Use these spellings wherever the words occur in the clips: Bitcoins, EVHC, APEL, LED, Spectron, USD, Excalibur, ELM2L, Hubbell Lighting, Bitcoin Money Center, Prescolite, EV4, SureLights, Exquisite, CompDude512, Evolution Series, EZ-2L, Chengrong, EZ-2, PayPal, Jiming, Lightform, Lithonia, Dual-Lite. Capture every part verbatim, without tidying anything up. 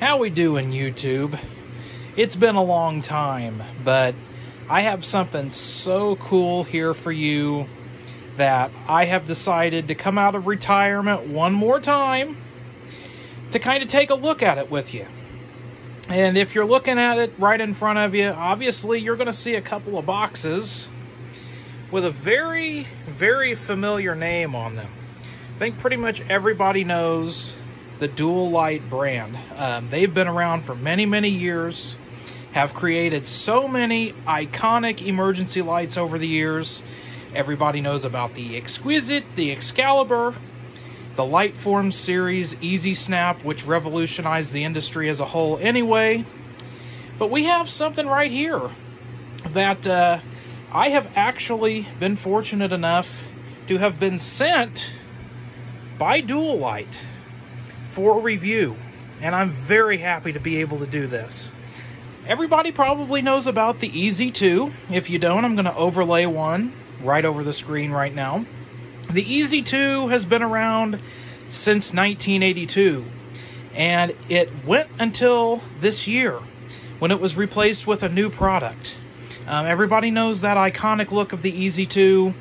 How we doing, YouTube? It's been a long time, but I have something so cool here for you that I have decided to come out of retirement one more time to kind of take a look at it with you. And if you're looking at it right in front of you, obviously you're going to see a couple of boxes with a very, very familiar name on them. I think pretty much everybody knows the Dual-Lite brand. Um, they've been around for many, many years, have created so many iconic emergency lights over the years. Everybody knows about the Exquisite, the Excalibur, the Lightform series, Easy Snap, which revolutionized the industry as a whole anyway. But we have something right here that uh, I have actually been fortunate enough to have been sent by Dual-Lite for review, and I'm very happy to be able to do this. Everybody probably knows about the E Z two. If you don't, I'm going to overlay one right over the screen right now. The E Z two has been around since nineteen eighty-two, and it went until this year when it was replaced with a new product. Um, everybody knows that iconic look of the E Z two.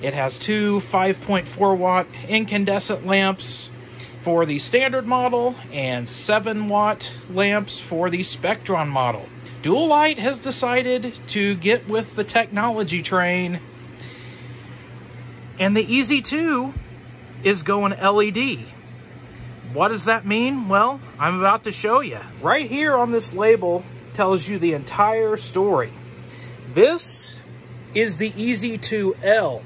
It has two five point four watt incandescent lamps for the standard model and seven watt lamps for the Spectron model. Dual-Lite has decided to get with the technology train, and the E Z two is going L E D. What does that mean? Well, I'm about to show you. Right here on this label tells you the entire story. This is the E Z two L.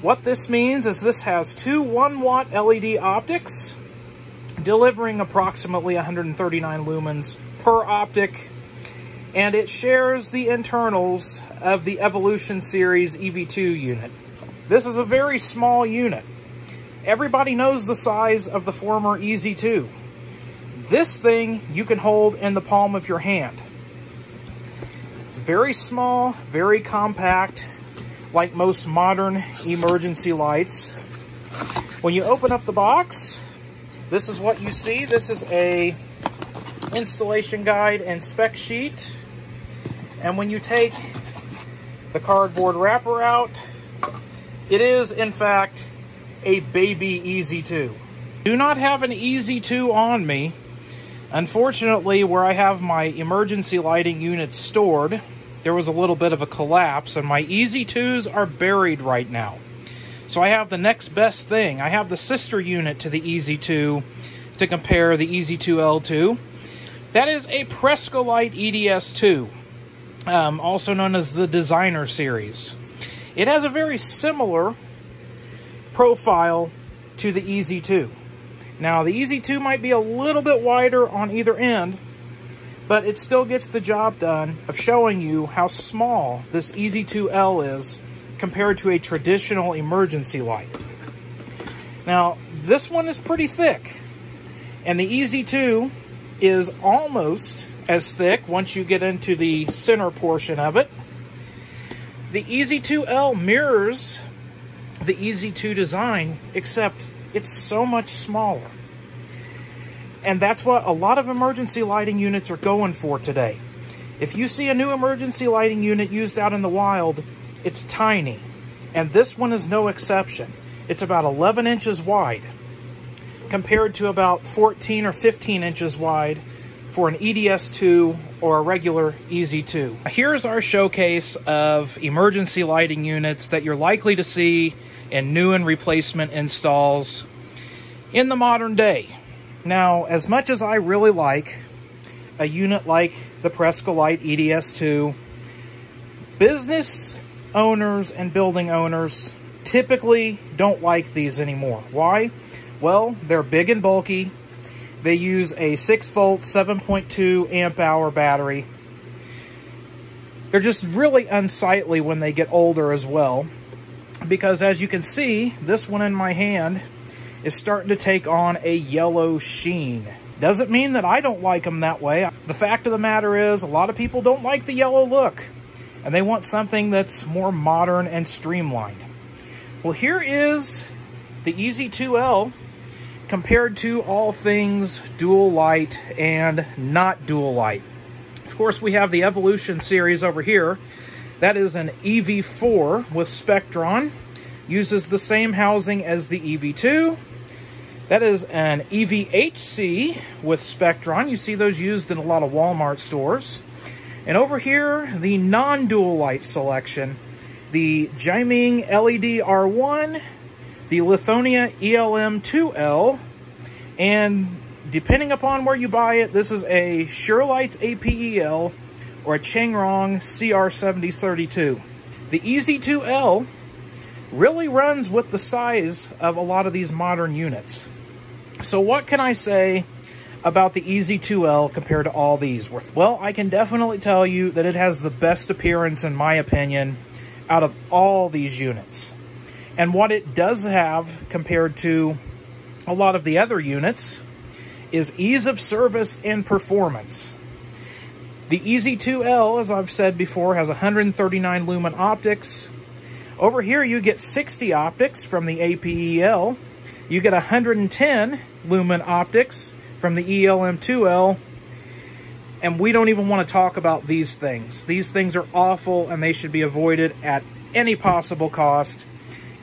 What this means is this has two one watt L E D optics, delivering approximately one hundred thirty-nine lumens per optic, and it shares the internals of the Evolution Series E V two unit. This is a very small unit. Everybody knows the size of the former E Z two. This thing you can hold in the palm of your hand. It's very small, very compact, like most modern emergency lights. When you open up the box, this is what you see. This is a installation guide and spec sheet. And when you take the cardboard wrapper out, it is in fact a baby E Z two. Do not have an E Z two on me. Unfortunately, where I have my emergency lighting units stored, there was a little bit of a collapse, and my E Z twos are buried right now. So I have the next best thing. I have the sister unit to the E Z two to compare the E Z two L to. That is a Prescolite E D S two, um, also known as the Designer Series. It has a very similar profile to the E Z two. Now, the E Z two might be a little bit wider on either end, but it still gets the job done of showing you how small this E Z two L is compared to a traditional emergency light. Now, this one is pretty thick, and the E Z two is almost as thick once you get into the center portion of it. The E Z two L mirrors the E Z two design, except it's so much smaller. And that's what a lot of emergency lighting units are going for today. If you see a new emergency lighting unit used out in the wild, it's tiny. And this one is no exception. It's about eleven inches wide compared to about fourteen or fifteen inches wide for an E D S two or a regular E Z two. Here's our showcase of emergency lighting units that you're likely to see in new and replacement installs in the modern day. Now, as much as I really like a unit like the Prescolite E D S two, business owners and building owners typically don't like these anymore. Why? Well, they're big and bulky. They use a six volt, seven point two amp hour battery. They're just really unsightly when they get older as well, because as you can see, this one in my hand is starting to take on a yellow sheen. Doesn't mean that I don't like them that way. The fact of the matter is, a lot of people don't like the yellow look, and they want something that's more modern and streamlined. Well, here is the E Z two L compared to all things Dual-Lite and not Dual-Lite. Of course, we have the Evolution Series over here. That is an E V four with Spectron. Uses the same housing as the E V two. That is an E V H C with Spectron. You see those used in a lot of Walmart stores. And over here, the non-Dual-Lite selection. The Jiming L E D R one, the Lithonia E L M two L, and depending upon where you buy it, this is a SureLights A P E L or a Chengrong C R seven oh three two. The E Z two L really runs with the size of a lot of these modern units. So what can I say about the E Z two L compared to all these? Well, I can definitely tell you that it has the best appearance, in my opinion, out of all these units. And what it does have compared to a lot of the other units is ease of service and performance. The E Z two L, as I've said before, has one hundred thirty-nine lumen optics. Over here you get sixty optics from the A P E L. You get one hundred ten lumen optics from the E L M two L. And we don't even want to talk about these things. These things are awful and they should be avoided at any possible cost,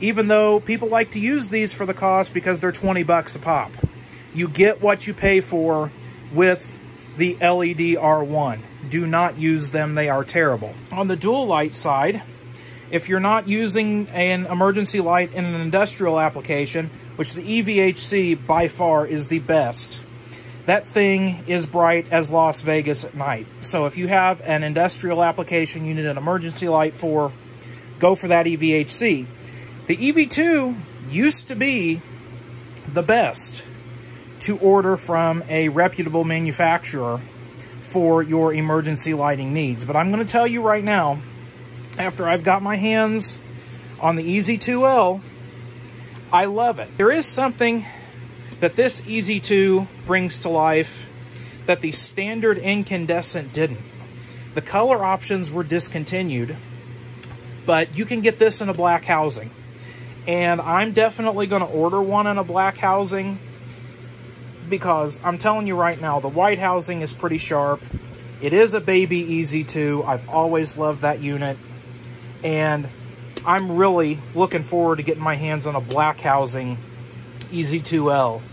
even though people like to use these for the cost because they're twenty bucks a pop. You get what you pay for with the L E D R one. Do not use them, they are terrible. On the Dual-Lite side, if you're not using an emergency light in an industrial application, which the E V H C by far is the best, that thing is bright as Las Vegas at night. So if you have an industrial application you need an emergency light for, go for that E V H C. The E V two used to be the best to order from a reputable manufacturer for your emergency lighting needs. But I'm going to tell you right now, after I've got my hands on the E Z two L, I love it. There is something that this E Z two brings to life that the standard incandescent didn't. The color options were discontinued, but you can get this in a black housing. And I'm definitely going to order one in a black housing because I'm telling you right now, the white housing is pretty sharp. It is a baby E Z two. I've always loved that unit. And I'm really looking forward to getting my hands on a black housing E Z two L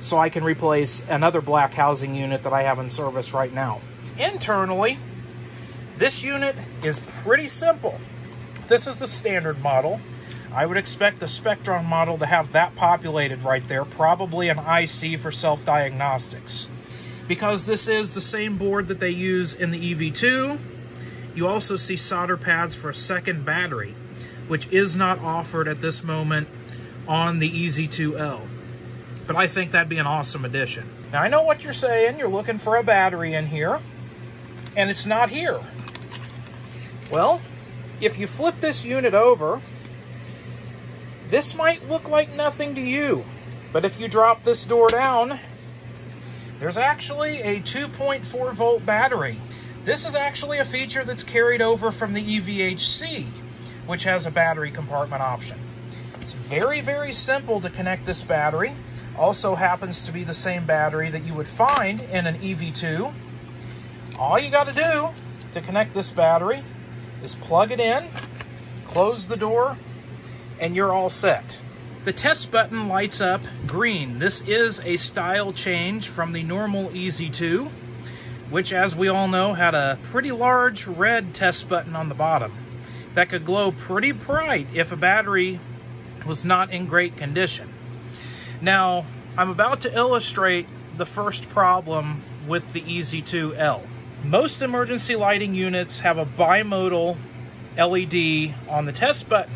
so I can replace another black housing unit that I have in service right now. Internally, this unit is pretty simple. This is the standard model. I would expect the Spectron model to have that populated right there, probably an I C for self-diagnostics, because this is the same board that they use in the E V two. You also see solder pads for a second battery, which is not offered at this moment on the E Z two L, but I think that'd be an awesome addition. Now I know what you're saying, you're looking for a battery in here, and it's not here. Well, if you flip this unit over, this might look like nothing to you, but if you drop this door down, there's actually a two point four volt battery. This is actually a feature that's carried over from the E V H C, which has a battery compartment option. It's very, very simple to connect this battery. Also happens to be the same battery that you would find in an E V two. All you got to do to connect this battery is plug it in, close the door, and you're all set. The test button lights up green. This is a style change from the normal E Z two, which, as we all know, had a pretty large red test button on the bottom that could glow pretty bright if a battery was not in great condition. Now, I'm about to illustrate the first problem with the E Z two L. Most emergency lighting units have a bimodal L E D on the test button,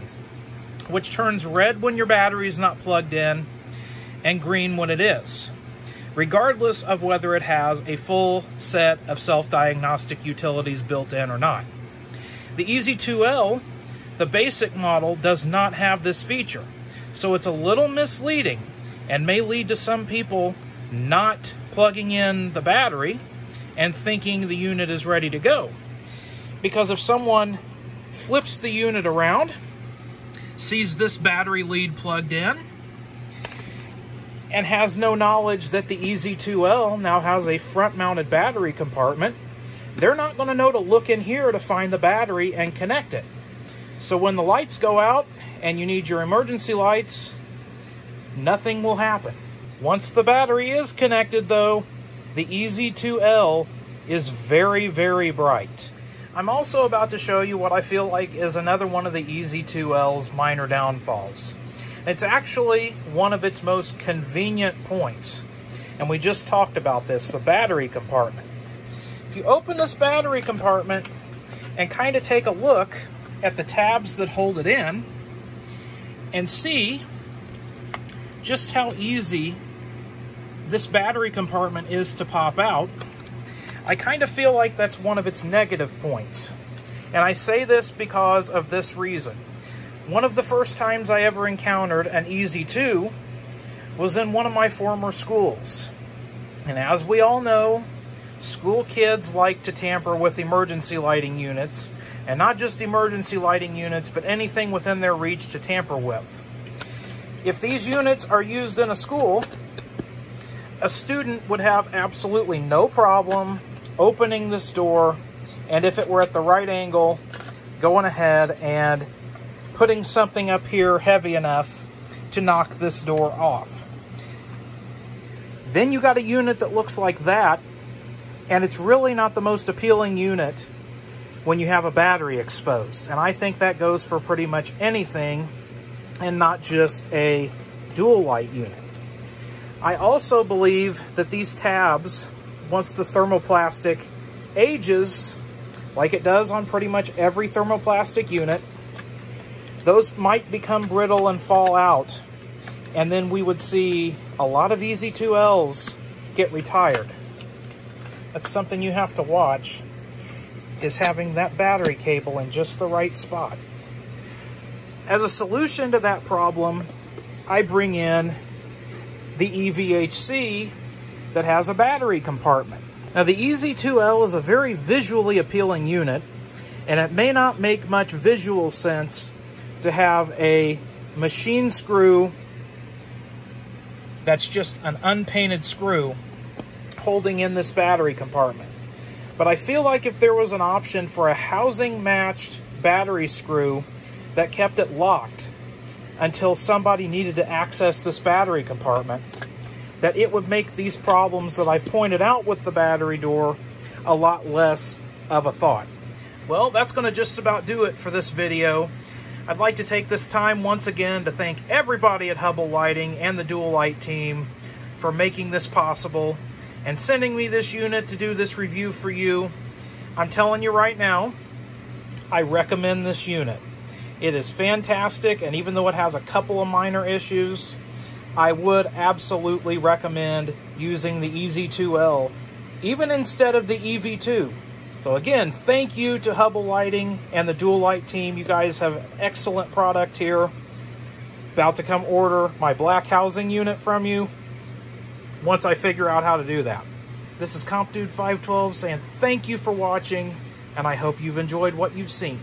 which turns red when your battery is not plugged in and green when it is, regardless of whether it has a full set of self-diagnostic utilities built in or not. The E Z two L, the basic model, does not have this feature, so it's a little misleading and may lead to some people not plugging in the battery and thinking the unit is ready to go. Because if someone flips the unit around, sees this battery lead plugged in, and has no knowledge that the E Z two L now has a front-mounted battery compartment, they're not going to know to look in here to find the battery and connect it. So when the lights go out and you need your emergency lights, nothing will happen. Once the battery is connected, though, the E Z two L is very, very bright. I'm also about to show you what I feel like is another one of the E Z two L's minor downfalls. It's actually one of its most convenient points, and we just talked about this, the battery compartment. If you open this battery compartment and kind of take a look at the tabs that hold it in and see just how easy this battery compartment is to pop out, I kind of feel like that's one of its negative points. And I say this because of this reason. One of the first times I ever encountered an E Z two was in one of my former schools. And as we all know, school kids like to tamper with emergency lighting units, and not just emergency lighting units, but anything within their reach to tamper with. If these units are used in a school, a student would have absolutely no problem opening this door, and if it were at the right angle, going ahead and putting something up here heavy enough to knock this door off. Then you got a unit that looks like that, and it's really not the most appealing unit when you have a battery exposed. And I think that goes for pretty much anything and not just a Dual-Lite unit. I also believe that these tabs, once the thermoplastic ages, like it does on pretty much every thermoplastic unit, those might become brittle and fall out, and then we would see a lot of E Z two L's get retired. That's something you have to watch, is having that battery cable in just the right spot. As a solution to that problem, I bring in the E V H C that has a battery compartment. Now, the E Z two L is a very visually appealing unit, and it may not make much visual sense to have a machine screw that's just an unpainted screw holding in this battery compartment. But I feel like if there was an option for a housing matched battery screw that kept it locked until somebody needed to access this battery compartment, that it would make these problems that I've pointed out with the battery door a lot less of a thought. Well, that's going to just about do it for this video. I'd like to take this time once again to thank everybody at Hubbell Lighting and the Dual-Lite team for making this possible and sending me this unit to do this review for you. I'm telling you right now, I recommend this unit. It is fantastic, and even though it has a couple of minor issues, I would absolutely recommend using the E Z two L, even instead of the E V two. So again, thank you to Hubbell Lighting and the Dual-Lite team. You guys have excellent product here. About to come order my black housing unit from you once I figure out how to do that. This is CompDude five twelve saying thank you for watching, and I hope you've enjoyed what you've seen.